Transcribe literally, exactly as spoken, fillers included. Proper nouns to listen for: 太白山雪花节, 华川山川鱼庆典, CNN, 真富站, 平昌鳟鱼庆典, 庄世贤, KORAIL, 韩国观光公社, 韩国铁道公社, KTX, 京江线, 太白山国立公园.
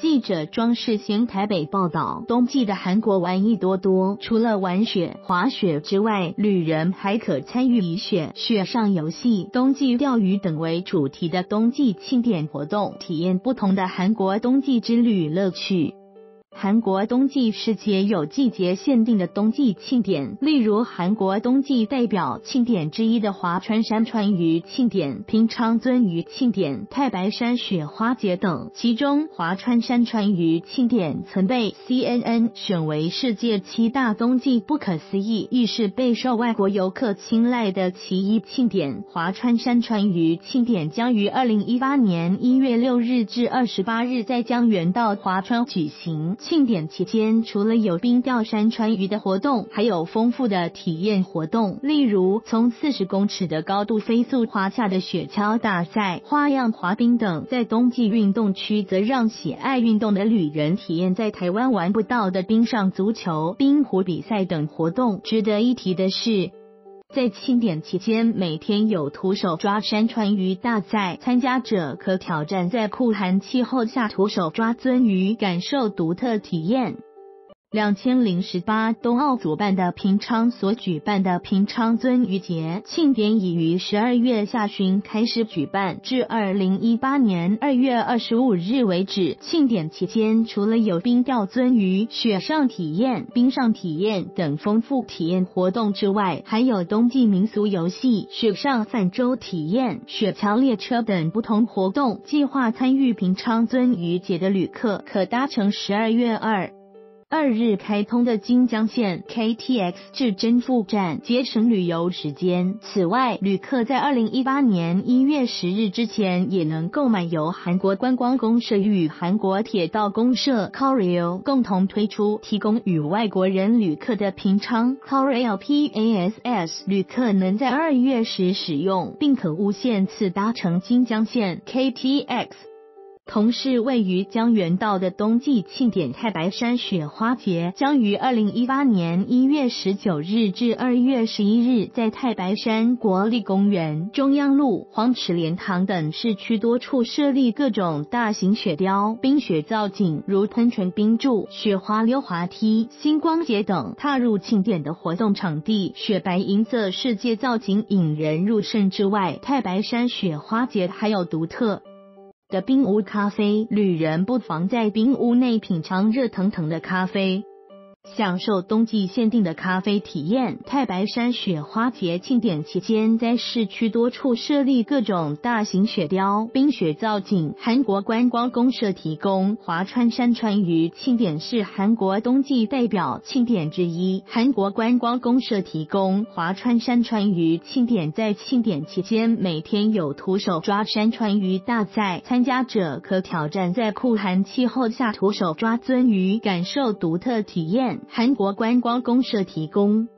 记者庄世贤台北报道，冬季的韩国玩意多多，除了玩雪、滑雪之外，旅人还可参与以雪、雪上游戏、冬季钓鱼等为主题的冬季庆典活动，体验不同的韩国冬季之旅乐趣。韩国冬季是藉有季节限定的冬季庆典，例如韩国冬季代表庆典之一的华川山川鱼庆典、平昌鳟鱼庆典、太白山雪花节等。其中，华川山川鱼庆典曾被 C N N 选为世界七大冬季不可思议，亦是备受外国游客青睐的其一庆典。华川山川鱼庆典将于二零一八年一月六日至二十八日在江原道华川举行。庆典期间，除了有冰钓山川鱼的活动，还有丰富的体验活动，例如从四十公尺的高度飞速滑下的雪橇大赛、花样滑冰等。在冬季运动区，则让喜爱运动的旅人体验在台湾玩不到的冰上足球、冰壶比赛等活动。值得一提的是，在庆典期间，每天有徒手抓山川鱼大赛，参加者可挑战在酷寒气候下徒手抓鳟鱼，感受独特体验。二零一八冬奥主办的平昌所举办的平昌鳟鱼节庆典已于十二月下旬开始举办，至二零一八年二月二十五日为止。庆典期间，除了有冰钓鳟鱼、雪上体验、冰上体验等丰富体验活动之外，还有冬季民俗游戏、雪上泛舟体验、雪橇列车等不同活动。计划参与平昌鳟鱼节的旅客，可搭乘十二月二日开通的京江线 K T X 至真富站，节省旅游时间。此外，旅客在二零一八年一月十日之前也能购买由韩国观光公社与韩国铁道公社 KORAIL 共同推出、提供与外国人旅客的平昌 KORAIL P A S S 旅客能在二月时使用，并可无限次搭乘京江线 K T X。同是位于江原道的冬季庆典太白山雪花节将于二零一八年一月十九日至二月十一日在太白山国立公园、中央路、黄池莲塘等市区多处设立各种大型雪雕、冰雪造景，如喷泉冰柱、雪花溜滑梯、星光节等。踏入庆典的活动场地，雪白银色世界造景引人入胜之外，太白山雪花节还有独特的冰屋咖啡，旅人不妨在冰屋内品尝热腾腾的咖啡，享受冬季限定的咖啡体验。太白山雪花节庆典期间，在市区多处设立各种大型雪雕、冰雪造景。韩国观光公社提供，华川山川鱼庆典是韩国冬季代表庆典之一。韩国观光公社提供，华川山川鱼庆典在庆典期间，每天有徒手抓山川鱼大赛，参加者可挑战在酷寒气候下徒手抓鳟鱼，感受独特体验。韩国观光公社提供。